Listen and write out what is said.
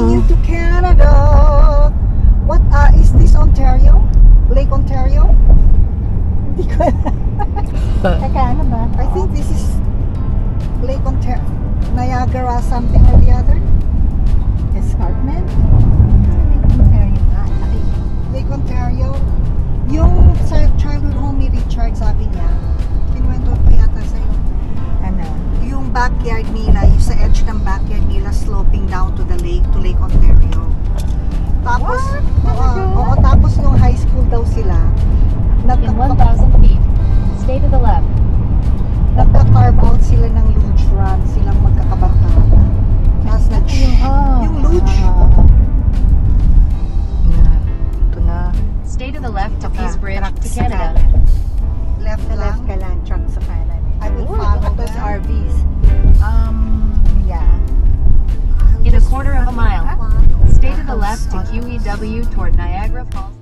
taking you to Canada. What is this Ontario? Lake Ontario? I think this is Lake Ontario, Niagara something or the other. Escarpment? Lake Ontario. Yung childhood home ni Richard, sabi niya, pinwento ko yata sa'yo. Ano? Yung backyard nila, yung sa edge ng backyard nila, sloping down to the lake, to Lake Ontario. Tapos, oo, tapos yung high school daw sila. In 1,000 feet, stay to the left. Nagka-carve out sila ng luge run, silang magkakabata. Tapos yung luge. Stay to the left to Peace Bridge to Canada. Left ka lang, truck sa Canada. I would follow those RVs. Yeah. In a quarter of a mile, stay to the left to QEW toward Niagara Falls.